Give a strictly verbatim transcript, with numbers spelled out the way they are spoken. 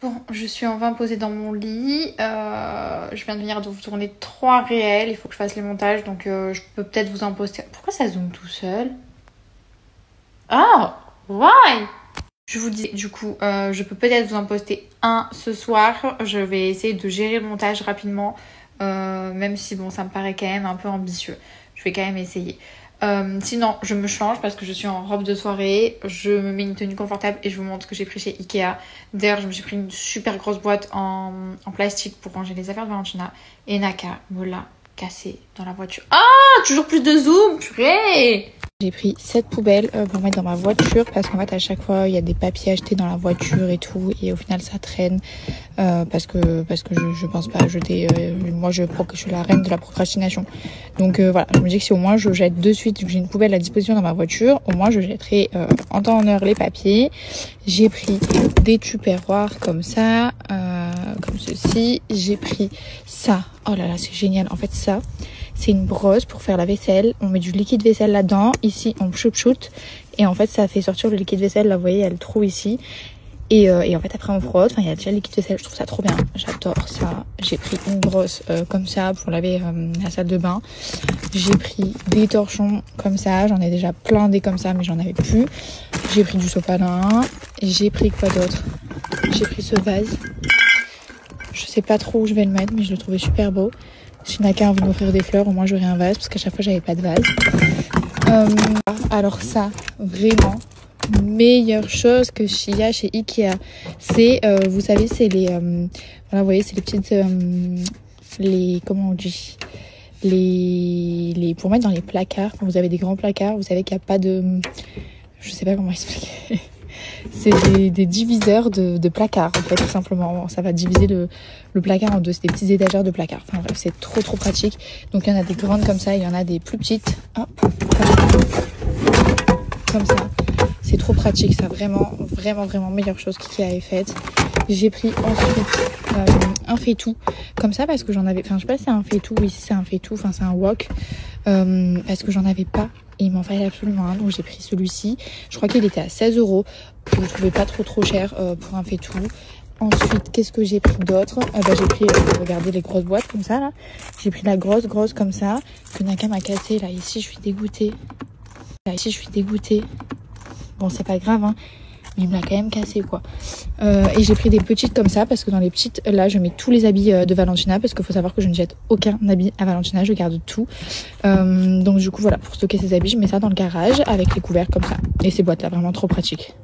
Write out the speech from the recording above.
Bon, je suis enfin posée dans mon lit, euh, je viens de venir de vous tourner trois réels, il faut que je fasse les montages, donc euh, je peux peut-être vous en poster... Pourquoi ça zoome tout seul? Oh, why? Je vous dis, du coup, euh, je peux peut-être vous en poster un ce soir, je vais essayer de gérer le montage rapidement, euh, même si bon, ça me paraît quand même un peu ambitieux, je vais quand même essayer. Euh, sinon je me change parce que je suis en robe de soirée, je me mets une tenue confortable et je vous montre ce que j'ai pris chez Ikea. D'ailleurs je me suis pris une super grosse boîte en, en plastique pour ranger les affaires de Valentina et Naka me l'a cassée dans la voiture. Ah, toujours plus de zoom, purée. J'ai pris cette poubelle pour mettre dans ma voiture parce qu'en fait à chaque fois il y a des papiers achetés dans la voiture et tout et au final ça traîne euh, parce que parce que je, je pense pas à jeter, euh, moi je, je suis la reine de la procrastination donc euh, voilà, je me dis que si au moins je jette de suite, que j'ai une poubelle à disposition dans ma voiture, au moins je jetterai euh, en temps en heure les papiers. J'ai pris des tupperwares comme ça, euh, comme ceci, j'ai pris ça, oh là là c'est génial en fait ça. C'est une brosse pour faire la vaisselle. On met du liquide vaisselle là-dedans. Ici, on choup-choute. Et en fait, ça fait sortir le liquide vaisselle. Là, vous voyez, il y a le trou ici. Et, euh, et en fait, après, on frotte. Enfin, il y a déjà le liquide vaisselle. Je trouve ça trop bien. J'adore ça. J'ai pris une brosse euh, comme ça pour laver euh, la salle de bain. J'ai pris des torchons comme ça. J'en ai déjà plein des comme ça, mais j'en avais plus. J'ai pris du sopalin. J'ai pris quoi d'autre? J'ai pris ce vase. Je sais pas trop où je vais le mettre, mais je le trouvais super beau. Si Naka a envie de m'offrir des fleurs, au moins j'aurai un vase, parce qu'à chaque fois j'avais pas de vase. Euh, alors ça, vraiment, meilleure chose que qu'il y a chez Ikea, c'est, euh, vous savez, c'est les, euh, voilà, vous voyez, c'est les petites, euh, les, comment on dit, les, les, pour mettre dans les placards, quand vous avez des grands placards, vous savez qu'il n'y a pas de, je sais pas comment expliquer. C'est des, des diviseurs de, de placards, en fait, tout simplement. Ça va diviser le, le placard en deux. C'est des petits étagères de placards. Enfin bref, c'est trop trop pratique. Donc il y en a des grandes comme ça, il y en a des plus petites. Hop, comme ça. C'est trop pratique, ça. Vraiment, vraiment, vraiment meilleure chose qu'Ikea ait faite. J'ai pris ensuite euh, un fait-tout comme ça parce que j'en avais... Enfin, je sais pas si c'est un fait-tout. Oui, si c'est un fait-tout. Enfin, c'est un wok. Euh, parce que j'en avais pas. Et il m'en fallait absolument un, donc j'ai pris celui-ci. Je crois qu'il était à seize euros. Je ne trouvais pas trop trop cher euh, pour un fait-tout. Ensuite, qu'est-ce que j'ai pris d'autre? euh, bah, J'ai pris, euh, regardez les grosses boîtes comme ça là. J'ai pris la grosse grosse comme ça, que Naka m'a cassée là. Ici, je suis dégoûtée. Là, ici, je suis dégoûtée. Bon, c'est pas grave, hein. Mais il me l'a quand même cassée quoi. Euh, et j'ai pris des petites comme ça, parce que dans les petites, là, je mets tous les habits euh, de Valentina, parce qu'il faut savoir que je ne jette aucun habit à Valentina, je garde tout. Euh, donc du coup, voilà, pour stocker ces habits, je mets ça dans le garage, avec les couverts comme ça. Et ces boîtes-là, vraiment trop pratiques.